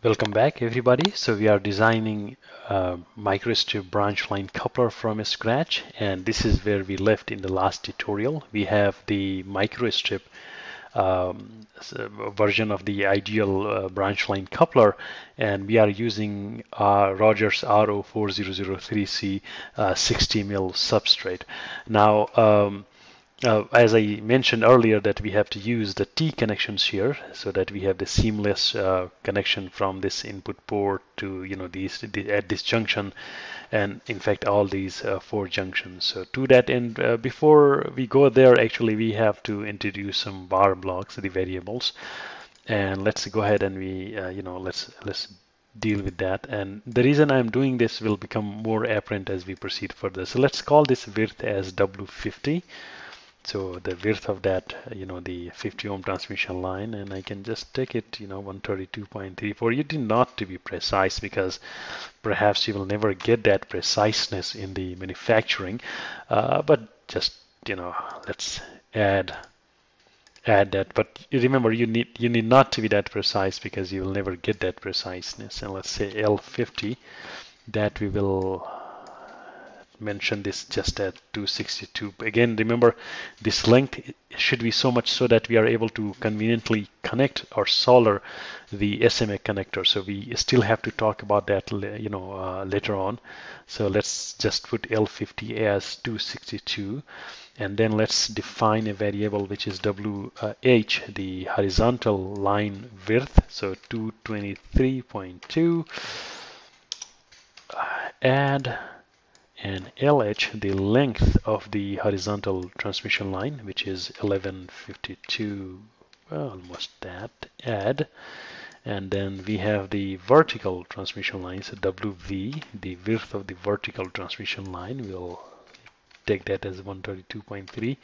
Welcome back everybody. So we are designing a Microstrip branch line coupler from scratch, and this is where we left in the last tutorial. We have the Microstrip version of the ideal branch line coupler, and we are using Rogers RO4003C 60 mil substrate. Now as I mentioned earlier, that we have to use the T connections here so that we have the seamless connection from this input port to at this junction, and in fact all these four junctions. So to that end, before we go there, actually we have to introduce some bar blocks, the variables, and let's go ahead and we let's deal with that. And the reason I'm doing this will become more apparent as we proceed further. So let's call this width as W50. So the width of that, the 50 ohm transmission line, and I can just take it, 132.34. You do not to be precise, because perhaps you will never get that preciseness in the manufacturing. But just, let's add that. But remember, you need not to be that precise, because you will never get that preciseness. And let's say L50, that we will mention this just at 262. Again, remember, this length should be so much so that we are able to conveniently connect or solder the SMA connector. So we still have to talk about that later on. So let's just put L50 as 262, and then let's define a variable which is WH, the horizontal line width, so 223.2, add, and LH, the length of the horizontal transmission line, which is 1152, well, almost that, add. And then we have the vertical transmission line, so WV, the width of the vertical transmission line, we'll take that as 132.3,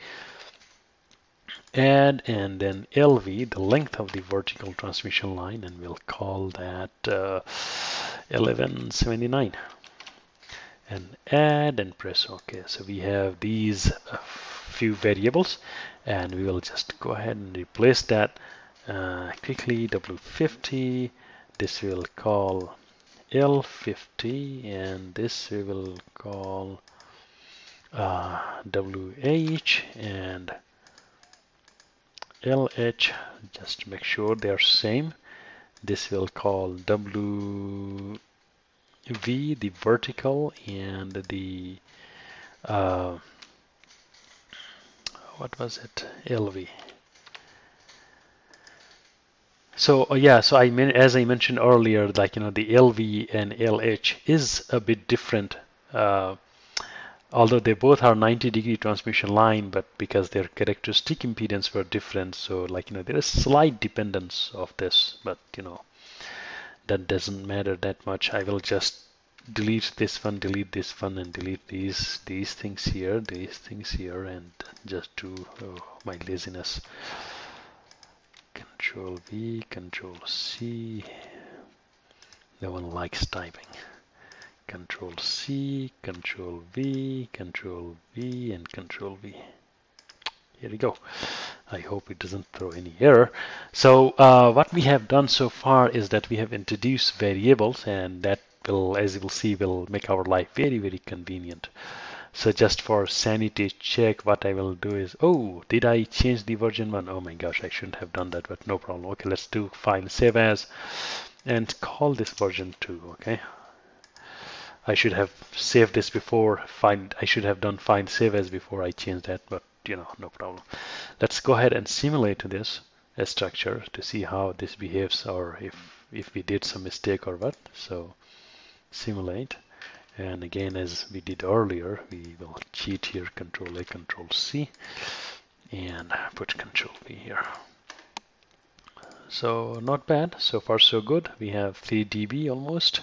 add, and then LV, the length of the vertical transmission line, and we'll call that 1179. And add and press OK. So we have these few variables, and we will just go ahead and replace that quickly. W50, this we will call L50, and this we will call WH and LH. Just to make sure they are same. This we'll call W V, the vertical, and the LV. So I mean, as I mentioned earlier, the LV and LH is a bit different, although they both are 90-degree transmission line, but because their characteristic impedance were different, so there is slight dependence of this, but that doesn't matter that much. I will just delete this one, and delete these things here, and just do my laziness. Control V, Control C. No one likes typing. Control C, Control V, and Control V. Here we go. I hope it doesn't throw any error. So what we have done so far is that we have introduced variables, and that will, as you will see, will make our life very, very convenient. So just for sanity check, what I will do is, oh, did I change the version one? Oh my gosh, I shouldn't have done that, but no problem. Okay, let's do file save as, and call this version 2. Okay, I should have saved this before. I should have done file save as before I changed that, but no problem. Let's go ahead and simulate this as structure to see how this behaves, or if we did some mistake or what. So simulate, and again, as we did earlier, we will cheat here. Control A, Control C, and put Control V here. So not bad, so far so good. We have 3 dB almost,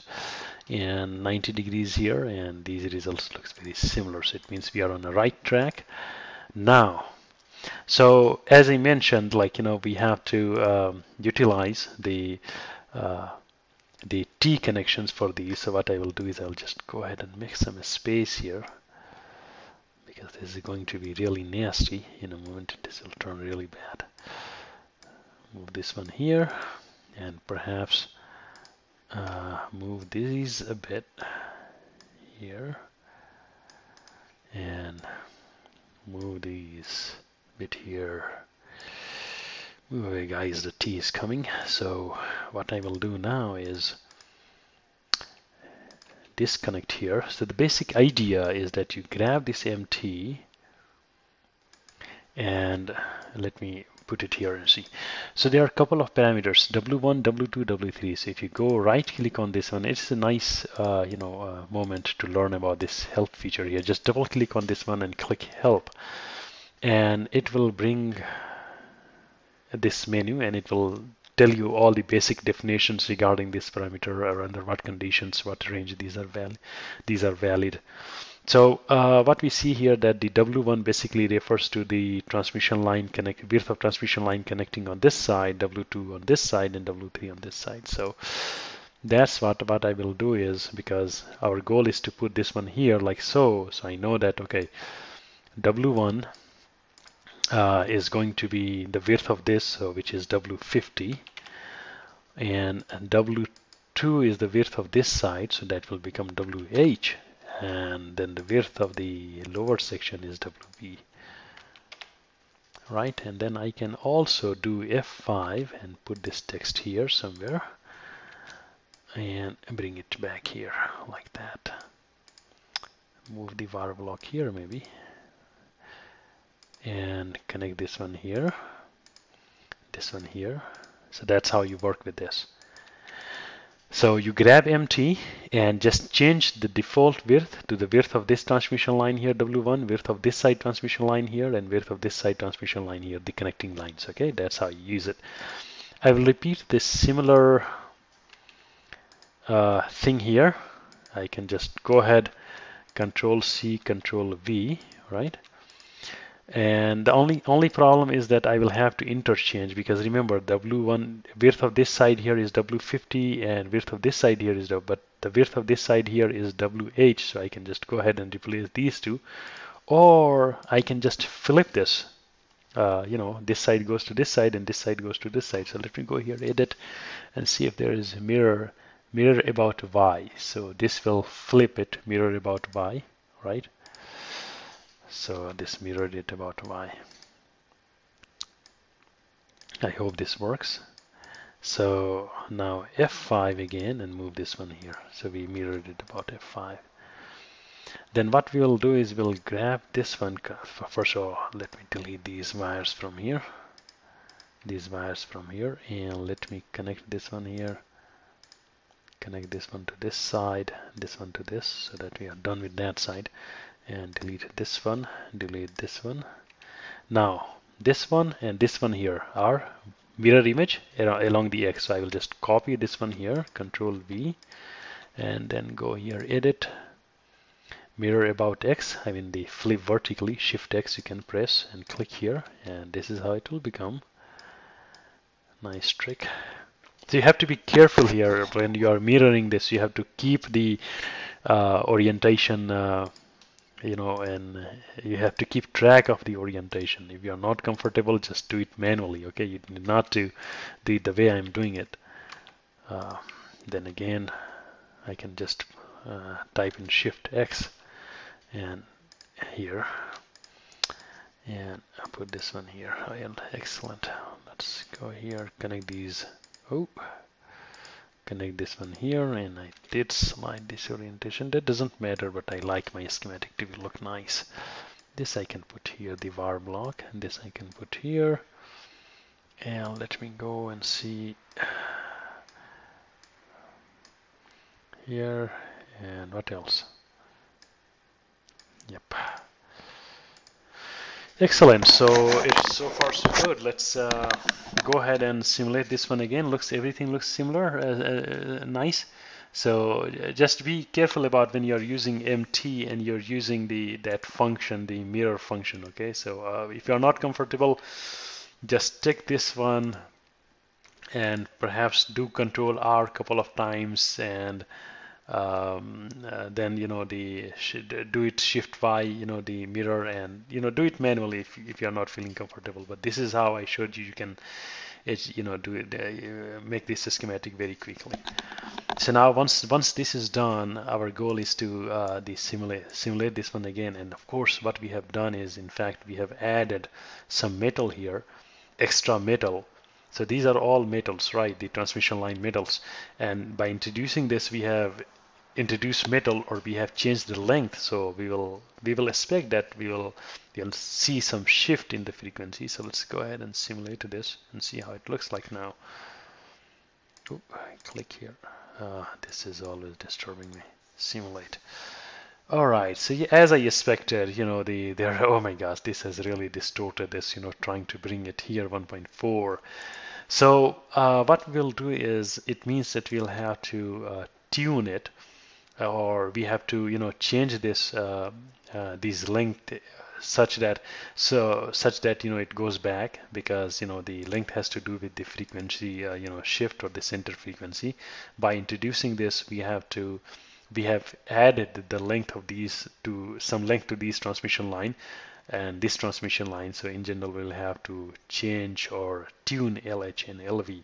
and 90 degrees here, and these results looks very similar. So it means we are on the right track. Now, so as I mentioned, we have to utilize the T connections for these. So what I will do is I'll just go ahead and make some space here, because this is going to be really nasty in a moment. This will turn really bad. Move this one here, and perhaps move these a bit here, and move these a bit here. Ooh, guys, the tea is coming. So what I will do now is disconnect here. So the basic idea is that you grab this MT, and let me put it here and see. So there are a couple of parameters, W1, W2, W3. So if you go right click on this one, it's a nice moment to learn about this help feature here. Just double click on this one and click help, and it will bring this menu, and it will tell you all the basic definitions regarding this parameter, or under what conditions, what range these are valid. So what we see here, that the W1 basically refers to the transmission line width of transmission line connecting on this side, W2 on this side, and W3 on this side. So that's what I will do, is because our goal is to put this one here like so. So I know that, okay, W1 is going to be the width of this, so which is W50, and W2 is the width of this side, so that will become WH, and then the width of the lower section is WB, right? And then I can also do F5 and put this text here somewhere and bring it back here like that. Move the var block here maybe, and connect this one here, this one here. So that's how you work with this. So you grab MT and just change the default width to the width of this transmission line here, W1, width of this side transmission line here, and width of this side transmission line here, the connecting lines. Okay, that's how you use it. I will repeat this similar thing here. I can just go ahead, Control C, Control V, right? And the only problem is that I will have to interchange, because remember, W1, width of this side here is W50, and width of this side here is but the width of this side here is WH. So I can just go ahead and replace these two, or I can just flip this. This side goes to this side, and this side goes to this side. So let me go here, edit, and see if there is a mirror about Y. So this will flip it, mirror about Y, right? So this mirrored it about Y. I hope this works. So now F5 again, and move this one here. So we mirrored it about F5. Then what we will do is we'll grab this one. First of all, let me delete these wires from here. These wires from here, and let me connect this one here. Connect this one to this side, this one to this, so that we are done with that side. And delete this one, delete this one. Now this one and this one here are mirror image along the X. So I will just copy this one here, Control V, and then go here, edit, mirror about X. I mean the flip vertically, Shift X you can press and click here, and this is how it will become. Nice trick. So you have to be careful here when you are mirroring this. You have to keep the orientation and you have to keep track of the orientation. If you're not comfortable, just do it manually, okay? You need not to do it the way I'm doing it. Then again, I can just type in Shift X and here, and I'll put this one here. Excellent. Let's go here, connect these. Oh, connect this one here, and I did slide this orientation. That doesn't matter, but I like my schematic to look nice. This I can put here, the var block, and this I can put here. And let me go and see here, and what else? Yep. Excellent. So it's so far so good. Let's go ahead and simulate this one again. Everything looks similar, nice. So just be careful about when you're using MT and you're using that function, the mirror function. Okay. So if you're not comfortable, just take this one and perhaps do Control R a couple of times, and then do it Shift Y, the mirror, and do it manually if you're not feeling comfortable. But this is how I showed you. You can do it, make this schematic very quickly. So now once this is done, our goal is to simulate this one again. And of course, what we have done is, in fact, we have added some metal here, extra metal. So these are all metals, right? The transmission line metals. And by introducing this, we have introduced metal, or we have changed the length. So we will expect that we'll see some shift in the frequency. So let's go ahead and simulate this and see how it looks like now. Oop, click here. This is always disturbing me. Simulate. All right, so as I expected, you know, oh my gosh, this has really distorted this, you know, trying to bring it here, 1.4. So what we'll do is, it means that we'll have to tune it, or we have to, you know, change this these length such that, you know, it goes back, because, you know, the length has to do with the frequency, you know, shift, or the center frequency. By introducing this, we have added the length of these to some length to these transmission line and this transmission line. So in general, we'll have to change or tune LH and LV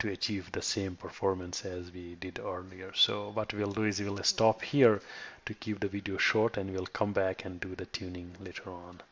to achieve the same performance as we did earlier. So what we'll do is we'll stop here to keep the video short, and we'll come back and do the tuning later on.